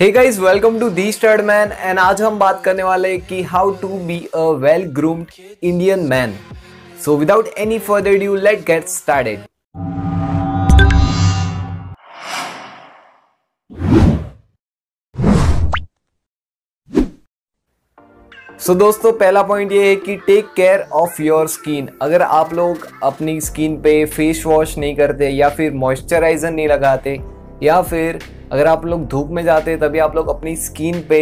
Hey guys, welcome to the stud man. And आज हम बात करने वाले हैं कि how to be a well groomed Indian man. So without any further due, let get started. So दोस्तों, पहला पॉइंट ये है कि take care of your skin. अगर आप लोग अपनी स्किन पे फेस वॉश नहीं करते या फिर मॉइस्चराइजर नहीं लगाते या फिर अगर आप लोग धूप में जाते तभी आप लोग अपनी स्किन पे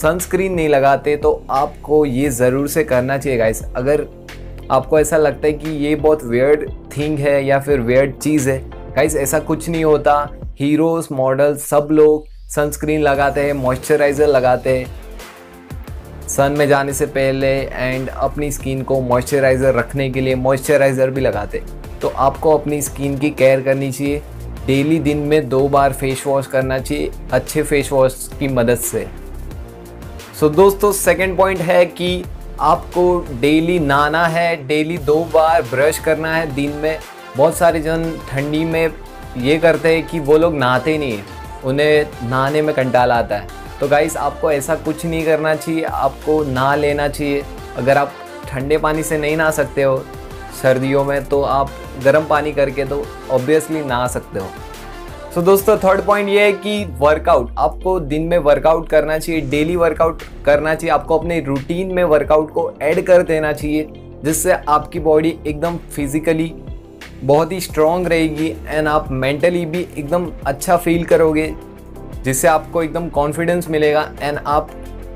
सनस्क्रीन नहीं लगाते, तो आपको ये ज़रूर से करना चाहिए गाइस। अगर आपको ऐसा लगता है कि ये बहुत वियर्ड थिंग है या फिर वियर्ड चीज़ है, गाइस ऐसा कुछ नहीं होता। हीरोज़, मॉडल्स, सब लोग सनस्क्रीन लगाते हैं, मॉइस्चराइज़र लगाते हैं सन में जाने से पहले, एंड अपनी स्किन को मॉइस्चराइज़र रखने के लिए मॉइस्चराइज़र भी लगाते। तो आपको अपनी स्किन की केयर करनी चाहिए। डेली दिन में 2 बार फेस वॉश करना चाहिए अच्छे फेस वॉश की मदद से। सो दोस्तों, सेकंड पॉइंट है कि आपको डेली नहाना है, डेली 2 बार ब्रश करना है दिन में। बहुत सारे जन ठंडी में ये करते हैं कि वो लोग नहाते नहीं हैं, उन्हें नहाने में कंटाला आता है। तो गाइस आपको ऐसा कुछ नहीं करना चाहिए, आपको नहा लेना चाहिए। अगर आप ठंडे पानी से नहीं नहा सकते हो सर्दियों में, तो आप गर्म पानी करके तो ऑब्वियसली नहा सकते हो। सो दोस्तों, थर्ड पॉइंट ये है कि वर्कआउट। आपको दिन में वर्कआउट करना चाहिए, डेली वर्कआउट करना चाहिए। आपको अपने रूटीन में वर्कआउट को ऐड कर देना चाहिए, जिससे आपकी बॉडी एकदम फिजिकली बहुत ही स्ट्रॉन्ग रहेगी एंड आप मेंटली भी एकदम अच्छा फील करोगे, जिससे आपको एकदम कॉन्फिडेंस मिलेगा एंड आप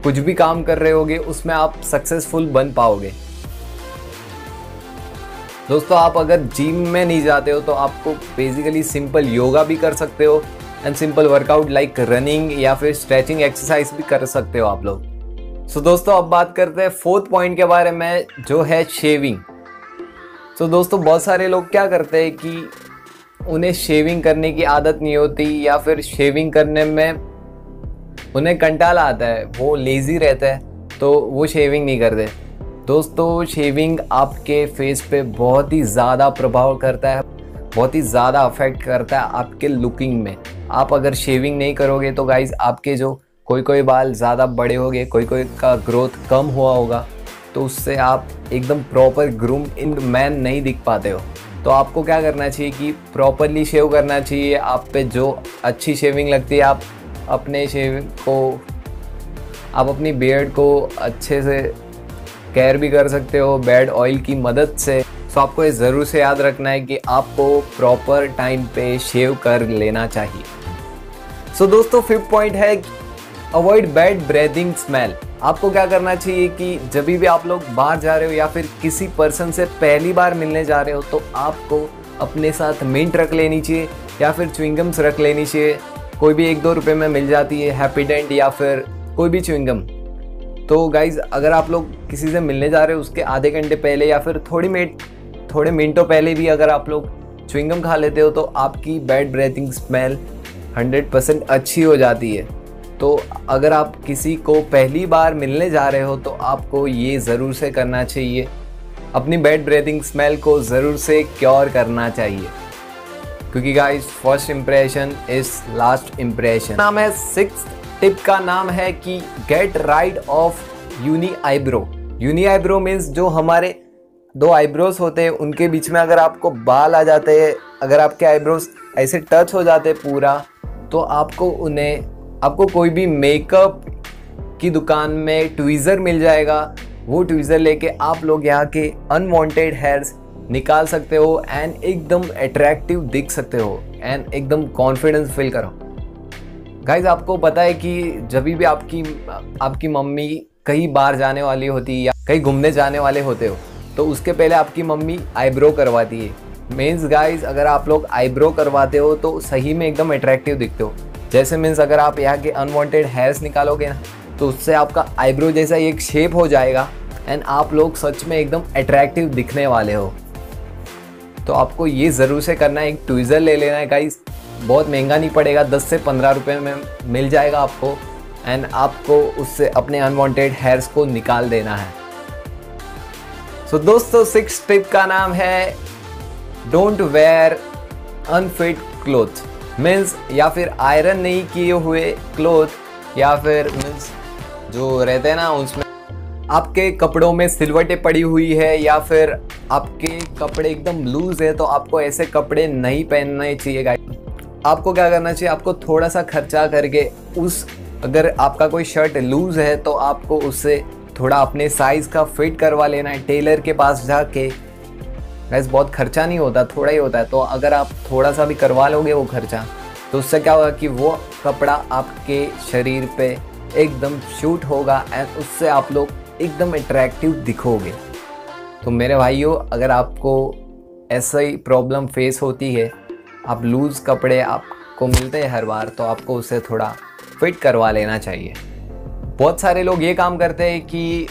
कुछ भी काम कर रहे होगे उसमें आप सक्सेसफुल बन पाओगे। दोस्तों, आप अगर जिम में नहीं जाते हो तो आपको बेसिकली सिंपल योगा भी कर सकते हो and simple workout like running या फिर स्ट्रेचिंग एक्सरसाइज भी कर सकते हो आप लोग। सो दोस्तों, अब बात करते हैं फोर्थ पॉइंट के बारे में, जो है शेविंग। सो दोस्तों, बहुत सारे लोग क्या करते हैं कि उन्हें शेविंग करने की आदत नहीं होती या फिर शेविंग करने में उन्हें कंटाला आता है, वो लेज़ी रहता है, तो वो शेविंग नहीं करते। दोस्तों, शेविंग आपके फेस पे बहुत ही ज़्यादा प्रभाव करता है, बहुत ही ज़्यादा अफेक्ट करता है आपके लुकिंग में। आप अगर शेविंग नहीं करोगे तो गाइज़ आपके जो कोई बाल ज़्यादा बड़े हो गए, कोई का ग्रोथ कम हुआ होगा, तो उससे आप एकदम प्रॉपर ग्रूम इन मैन नहीं दिख पाते हो। तो आपको क्या करना चाहिए कि प्रॉपरली शेव करना चाहिए। आप पे जो अच्छी शेविंग लगती है, आप अपने शेविंग को, आप अपनी बियर्ड को अच्छे से केयर भी कर सकते हो बेड ऑयल की मदद से। सो आपको ये ज़रूर से याद रखना है कि आपको प्रॉपर टाइम पे शेव कर लेना चाहिए। सो दोस्तों, फिफ्थ पॉइंट है अवॉइड बैड ब्रीदिंग स्मेल। आपको क्या करना चाहिए कि जब भी आप लोग बाहर जा रहे हो या फिर किसी पर्सन से पहली बार मिलने जा रहे हो, तो आपको अपने साथ मिंट रख लेनी चाहिए या फिर च्युइंगम्स रख लेनी चाहिए। कोई भी 1-2 रुपये में मिल जाती है हैप्पीडेंट या फिर कोई भी च्युइंगम। तो गाइज़ अगर आप लोग किसी से मिलने जा रहे हो, उसके आधे घंटे पहले या फिर थोड़े मिनटों पहले भी अगर आप लोग च्युइंगम खा लेते हो, तो आपकी बैड ब्रीथिंग स्मेल 100% अच्छी हो जाती है। तो अगर आप किसी को पहली बार मिलने जा रहे हो, तो आपको ये ज़रूर से करना चाहिए, अपनी बैड ब्रीथिंग स्मेल को ज़रूर से क्योर करना चाहिए, क्योंकि guys first impression is last impression. नाम है सिक्स्थ टिप का नाम है कि get rid of uni eyebrow. Uni eyebrow means जो हमारे 2 आईब्रोज होते हैं, उनके बीच में अगर आपको बाल आ जाते हैं, अगर आपके आईब्रोज ऐसे टच हो जाते पूरा, तो आपको कोई भी मेकअप की दुकान में ट्वीज़र मिल जाएगा। वो ट्वीज़र लेके आप लोग यहाँ के अनवांटेड हेयर्स निकाल सकते हो एंड एकदम अट्रैक्टिव दिख सकते हो एंड एकदम कॉन्फिडेंस फील करो। गाइज आपको पता है कि जब भी आपकी मम्मी कहीं बाहर जाने वाली होती है या कहीं घूमने जाने वाले होते हो, तो उसके पहले आपकी मम्मी आईब्रो करवाती है। मीन्स गाइज अगर आप लोग आईब्रो करवाते हो तो सही में एकदम अट्रैक्टिव दिखते हो। जैसे मीन्स अगर आप यहाँ के अनवांटेड हेयर्स निकालोगे ना, तो उससे आपका आईब्रो जैसा एक शेप हो जाएगा एंड आप लोग सच में एकदम अट्रैक्टिव दिखने वाले हो। तो आपको ये ज़रूर से करना है। एक ट्वीज़र ले लेना है गाइज, बहुत महंगा नहीं पड़ेगा, 10 से 15 रुपये में मिल जाएगा आपको, एंड आपको उससे अपने अनवांटेड हेयर्स को निकाल देना है। सो दोस्तों, 6th टिप का नाम है don't wear unfit cloth. Means या फिर आयरन नहीं किए हुए क्लोथ या फिर मीन्स जो रहते हैं ना उसमें आपके कपड़ों में सिलवटें पड़ी हुई है या फिर आपके कपड़े एकदम लूज है, तो आपको ऐसे कपड़े नहीं पहनने चाहिए गाइस। आपको क्या करना चाहिए, आपको थोड़ा सा खर्चा करके उस, अगर आपका कोई शर्ट लूज़ है तो आपको उससे थोड़ा अपने साइज़ का फिट करवा लेना है टेलर के पास जाके। वैसे बहुत खर्चा नहीं होता, थोड़ा ही होता है, तो अगर आप थोड़ा सा भी करवा लोगे वो खर्चा तो उससे क्या होगा कि वो कपड़ा आपके शरीर पे एकदम शूट होगा एंड उससे आप लोग एकदम अट्रैक्टिव दिखोगे। तो मेरे भाइयों, अगर आपको ऐसी प्रॉब्लम फेस होती है, आप लूज़ कपड़े आपको मिलते हैं हर बार, तो आपको उससे थोड़ा फिट करवा लेना चाहिए। बहुत सारे लोग ये काम करते हैं कि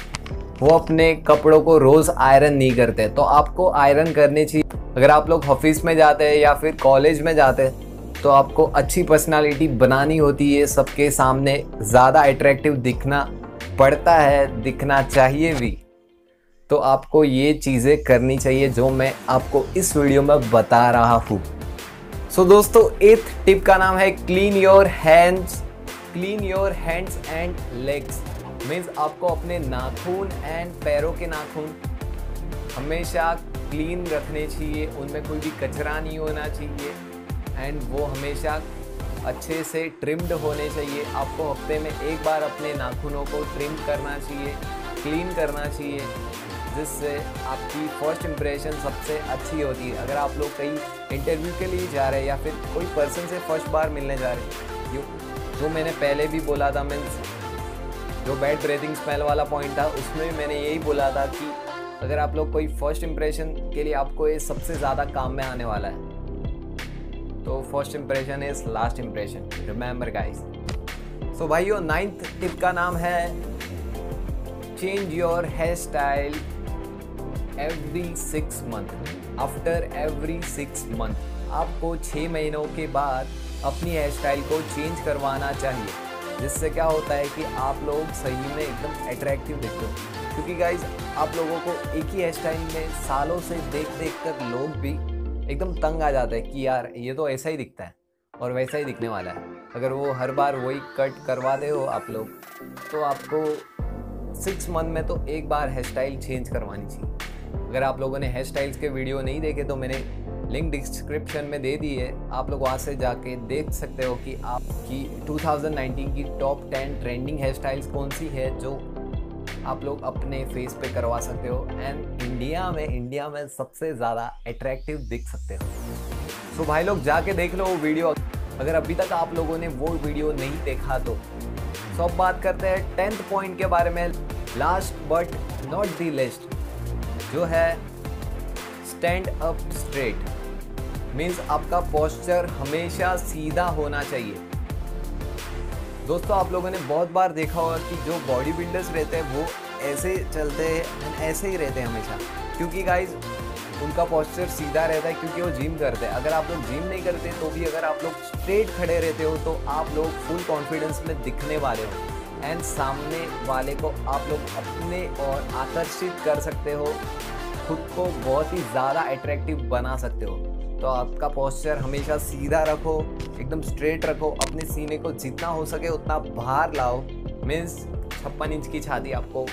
वो अपने कपड़ों को रोज़ आयरन नहीं करते, तो आपको आयरन करनी चाहिए। अगर आप लोग ऑफिस में जाते हैं या फिर कॉलेज में जाते हैं तो आपको अच्छी पर्सनालिटी बनानी होती है, सबके सामने ज़्यादा अट्रैक्टिव दिखना पड़ता है, दिखना चाहिए भी। तो आपको ये चीज़ें करनी चाहिए जो मैं आपको इस वीडियो में बता रहा हूँ। सो दोस्तों, 8th टिप का नाम है clean your hands and legs. Means आपको अपने नाखून एंड पैरों के नाखून हमेशा क्लीन रखने चाहिए, उनमें कोई भी कचरा नहीं होना चाहिए एंड वो हमेशा अच्छे से ट्रिम्ड होने चाहिए। आपको हफ्ते में एक बार अपने नाखूनों को ट्रिम करना चाहिए, क्लीन करना चाहिए, जिससे आपकी फर्स्ट इम्प्रेशन सबसे अच्छी होती है। अगर आप लोग कहीं इंटरव्यू के लिए जा रहे हैं या फिर कोई पर्सन से फर्स्ट बार मिलने जा रहे हैं, जो मैंने पहले भी बोला था, मीन्स जो बैड ब्रीथिंग स्मेल वाला पॉइंट था उसमें मैंने यही बोला था कि अगर आप लोग कोई फर्स्ट इम्प्रेशन के लिए, आपको ये सबसे ज़्यादा काम में आने वाला है। तो first impression is last impression, remember guys. So भाइयों, 9th टिप का नाम है change your hair style after every six month. आपको 6 महीनों के बाद अपनी हेयर स्टाइल को चेंज करवाना चाहिए, जिससे क्या होता है कि आप लोग सही में एकदम अट्रैक्टिव दिखते हो। क्योंकि गाइज आप लोगों को एक ही हेयर स्टाइल में सालों से देख कर लोग भी एकदम तंग आ जाते हैं कि यार ये तो ऐसा ही दिखता है और वैसा ही दिखने वाला है। अगर वो हर बार वही कट करवा दे हो आप लोग, तो आपको 6 मंथ में तो एक बार हेयर स्टाइल चेंज करवानी चाहिए। अगर आप लोगों ने हेयर स्टाइल्स के वीडियो नहीं देखे तो मैंने लिंक डिस्क्रिप्शन में दे दी है, आप लोग वहाँ से जाके देख सकते हो कि आपकी 2019 की टॉप 10 ट्रेंडिंग हेयर स्टाइल्स कौन सी है जो आप लोग अपने फेस पे करवा सकते हो एंड इंडिया में सबसे ज़्यादा अट्रैक्टिव दिख सकते हो। सो भाई लोग जाके देख लो वो वीडियो, अगर अभी तक आप लोगों ने वो वीडियो नहीं देखा तो। सो अब बात करते हैं 10th पॉइंट के बारे में, last but not the least, जो है स्टैंड अप स्ट्रेट। मीन्स आपका पोस्चर हमेशा सीधा होना चाहिए। दोस्तों, आप लोगों ने बहुत बार देखा होगा कि जो बॉडी बिल्डर्स रहते हैं वो ऐसे चलते हैं, ऐसे ही रहते हैं हमेशा, क्योंकि गाइज उनका पोस्चर सीधा रहता है क्योंकि वो जिम करते हैं। अगर आप लोग जिम नहीं करते तो भी अगर आप लोग स्ट्रेट खड़े रहते हो तो आप लोग फुल कॉन्फिडेंस में दिखने वाले हो एंड सामने वाले को आप लोग अपने और आकर्षित कर सकते हो, खुद को बहुत ही ज़्यादा अट्रैक्टिव बना सकते हो। तो आपका पोस्चर हमेशा सीधा रखो, एकदम स्ट्रेट रखो, अपने सीने को जितना हो सके उतना बाहर लाओ। मीन्स 56 इंच की छाती आपको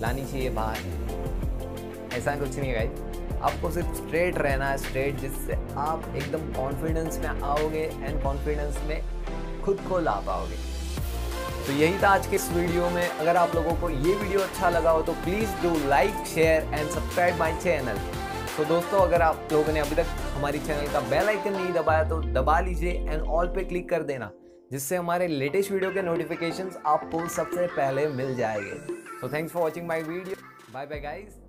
लानी चाहिए बाहर, ऐसा कुछ नहीं है गाइस, आपको सिर्फ स्ट्रेट रहना है, स्ट्रेट, जिससे आप एकदम कॉन्फिडेंस में आओगे एंड कॉन्फिडेंस में खुद को ला पाओगे। तो यही था आज के इस वीडियो में। अगर आप लोगों को ये वीडियो अच्छा लगा हो तो please do like, share and subscribe my channel. तो दोस्तों, अगर आप लोगों ने अभी तक हमारी चैनल का बेल आइकन नहीं दबाया तो दबा लीजिए एंड ऑल पे क्लिक कर देना, जिससे हमारे लेटेस्ट वीडियो के नोटिफिकेशंस आपको सबसे पहले मिल जाएंगे। तो thanks for watching my video, bye bye guys.